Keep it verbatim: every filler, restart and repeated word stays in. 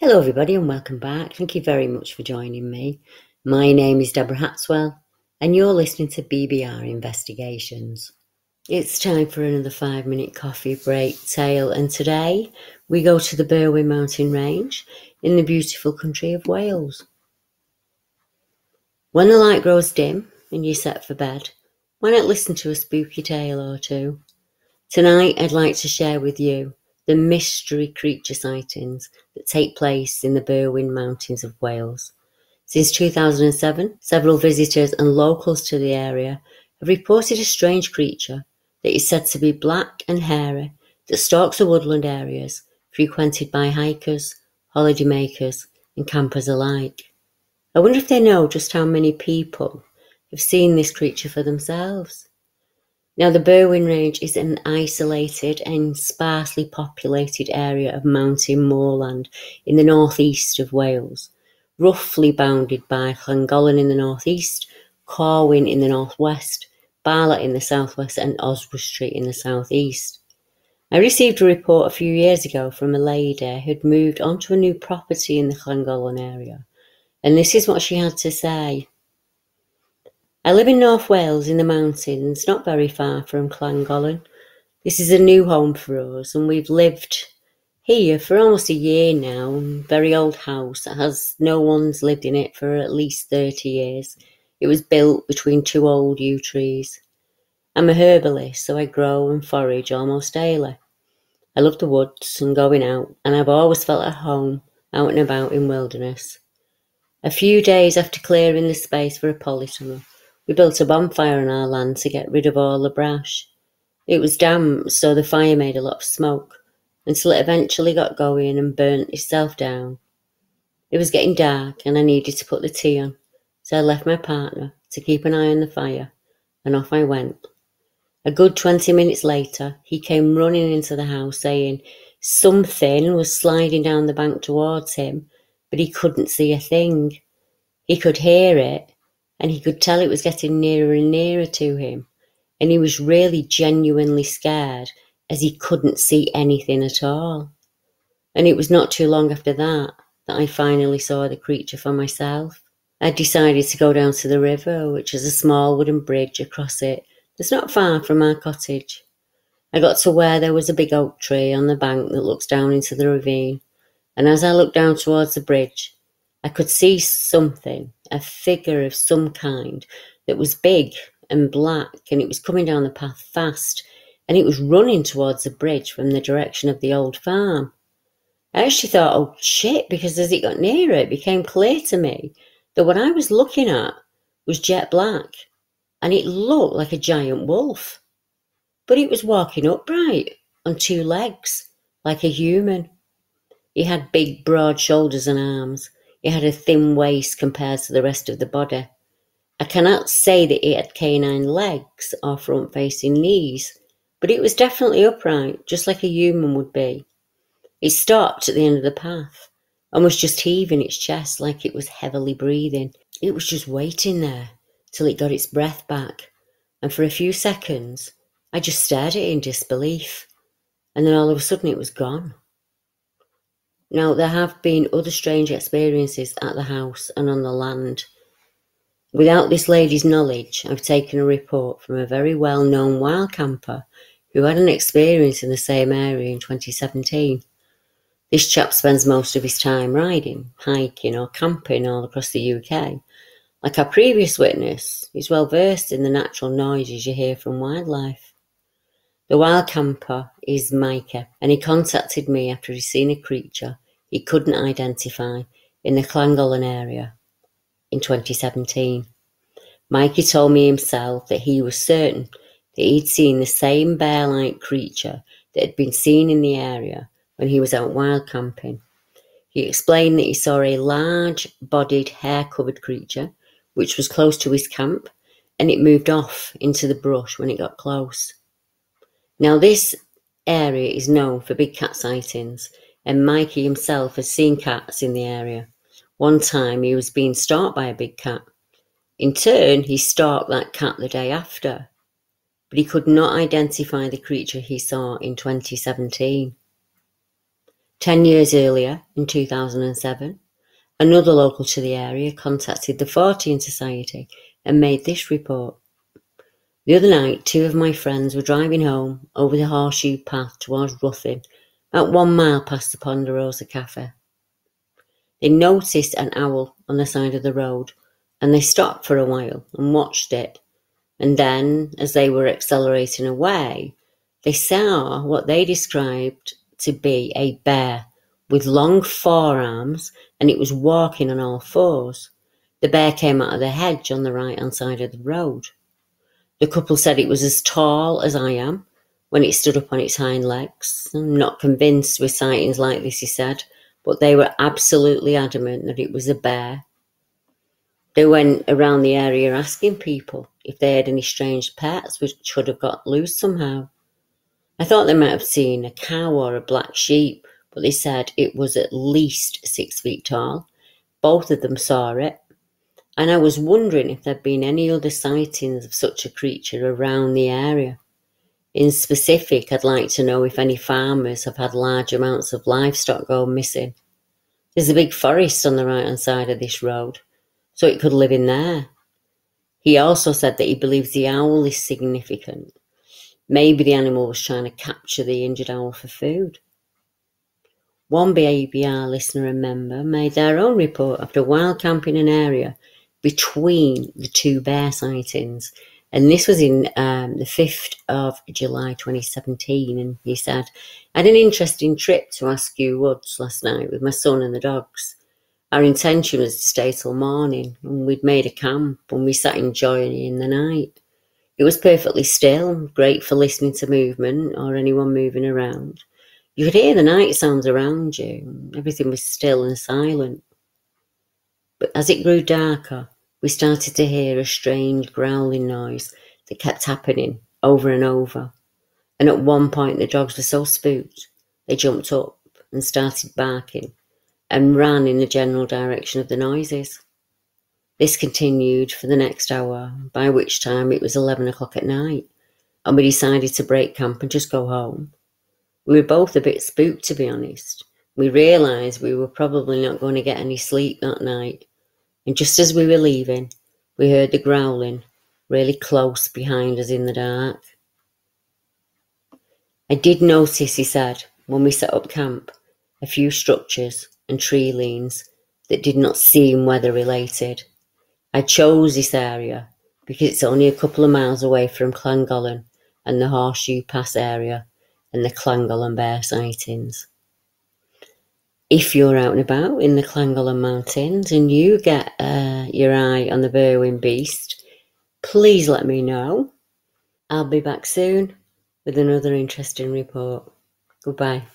Hello everybody and welcome back. Thank you very much for joining me. My name is Deborah Hatswell and you're listening to B B R Investigations. It's time for another five minute coffee break tale, and today we go to the Berwyn mountain range in the beautiful country of Wales. When the light grows dim and you're set for bed, why not listen to a spooky tale or two? Tonight I'd like to share with you the mystery creature sightings that take place in the Berwyn Mountains of Wales. Since two thousand seven, several visitors and locals to the area have reported a strange creature that is said to be black and hairy that stalks the woodland areas frequented by hikers, holidaymakers and campers alike. I wonder if they know just how many people have seen this creature for themselves. Now, the Berwyn Range is an isolated and sparsely populated area of mountain moorland in the northeast of Wales, roughly bounded by Llangollen in the northeast, Corwen in the northwest, Bala in the southwest and Oswestry in the southeast. I received a report a few years ago from a lady who'd moved onto a new property in the Llangollen area, and this is what she had to say. I live in North Wales in the mountains, not very far from Llangollen. This is a new home for us and we've lived here for almost a year now. Very old house that has no one's lived in it for at least thirty years. It was built between two old yew trees. I'm a herbalist, so I grow and forage almost daily. I love the woods and going out, and I've always felt at home out and about in wilderness. A few days after clearing the space for a polytunnel, we built a bonfire on our land to get rid of all the brush. It was damp, so the fire made a lot of smoke, until it eventually got going and burnt itself down. It was getting dark and I needed to put the tea on, so I left my partner to keep an eye on the fire, and off I went. A good twenty minutes later, he came running into the house saying something was sliding down the bank towards him, but he couldn't see a thing. He could hear it, and he could tell it was getting nearer and nearer to him, and he was really genuinely scared as he couldn't see anything at all. And it was not too long after that that I finally saw the creature for myself. I decided to go down to the river, which is a small wooden bridge across it that's not far from our cottage. I got to where there was a big oak tree on the bank that looks down into the ravine, and as I looked down towards the bridge, I could see something, a figure of some kind that was big and black, and it was coming down the path fast, and it was running towards the bridge from the direction of the old farm. I actually thought, oh shit, because as it got nearer, it became clear to me that what I was looking at was jet black, and it looked like a giant wolf, but it was walking upright on two legs like a human. It had big, broad shoulders and arms. It had a thin waist compared to the rest of the body. I cannot say that it had canine legs or front-facing knees, but it was definitely upright, just like a human would be. It stopped at the end of the path and was just heaving its chest like it was heavily breathing. It was just waiting there till it got its breath back, and for a few seconds I just stared at it in disbelief, and then all of a sudden it was gone. Now, there have been other strange experiences at the house and on the land. Without this lady's knowledge, I've taken a report from a very well-known wild camper who had an experience in the same area in twenty seventeen. This chap spends most of his time riding, hiking or camping all across the U K. Like our previous witness, he's well versed in the natural noises you hear from wildlife. The wild camper is Micah, and he contacted me after he'd seen a creature he couldn't identify in the Llangollen area in twenty seventeen. Micah told me himself that he was certain that he'd seen the same bear-like creature that had been seen in the area when he was out wild camping. He explained that he saw a large-bodied, hair-covered creature which was close to his camp, and it moved off into the brush when it got close. Now, this area is known for big cat sightings, and Mikey himself has seen cats in the area. One time he was being stalked by a big cat. In turn, he stalked that cat the day after, but he could not identify the creature he saw in twenty seventeen. Ten years earlier, in two thousand seven, another local to the area contacted the Fortean Society and made this report. The other night, two of my friends were driving home over the Horseshoe Pass towards Ruthin, at one mile past the Ponderosa Cafe. They noticed an owl on the side of the road, and they stopped for a while and watched it. And then, as they were accelerating away, they saw what they described to be a bear with long forearms, and it was walking on all fours. The bear came out of the hedge on the right-hand side of the road. The couple said it was as tall as I am when it stood up on its hind legs. I'm not convinced with sightings like this, he said, but they were absolutely adamant that it was a bear. They went around the area asking people if they had any strange pets which should have got loose somehow. I thought they might have seen a cow or a black sheep, but they said it was at least six feet tall. Both of them saw it, and I was wondering if there'd been any other sightings of such a creature around the area. In specific, I'd like to know if any farmers have had large amounts of livestock go missing. There's a big forest on the right-hand side of this road, so it could live in there. He also said that he believes the owl is significant. Maybe the animal was trying to capture the injured owl for food. One B B R listener and member made their own report after while camping an area between the two bear sightings, and this was in um, the fifth of July twenty seventeen, and he said, I had an interesting trip to Askew Woods last night with my son and the dogs. Our intention was to stay till morning, and we'd made a camp, and we sat enjoying it in the night. It was perfectly still, great for listening to movement or anyone moving around. You could hear the night sounds around you. Everything was still and silent. But as it grew darker, we started to hear a strange growling noise that kept happening over and over. And at one point, the dogs were so spooked, they jumped up and started barking and ran in the general direction of the noises. This continued for the next hour, by which time it was eleven o'clock at night, and we decided to break camp and just go home. We were both a bit spooked, to be honest. We realised we were probably not going to get any sleep that night. And just as we were leaving, we heard the growling really close behind us in the dark. I did notice, he said, when we set up camp, a few structures and tree leans that did not seem weather related. I chose this area because it's only a couple of miles away from Llangollen and the Horseshoe Pass area and the Llangollen bear sightings. If you're out and about in the Llangollen Mountains and you get uh, your eye on the Berwyn Beast, please let me know. I'll be back soon with another interesting report. Goodbye.